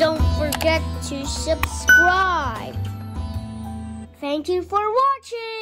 Don't forget to subscribe. Thank you for watching.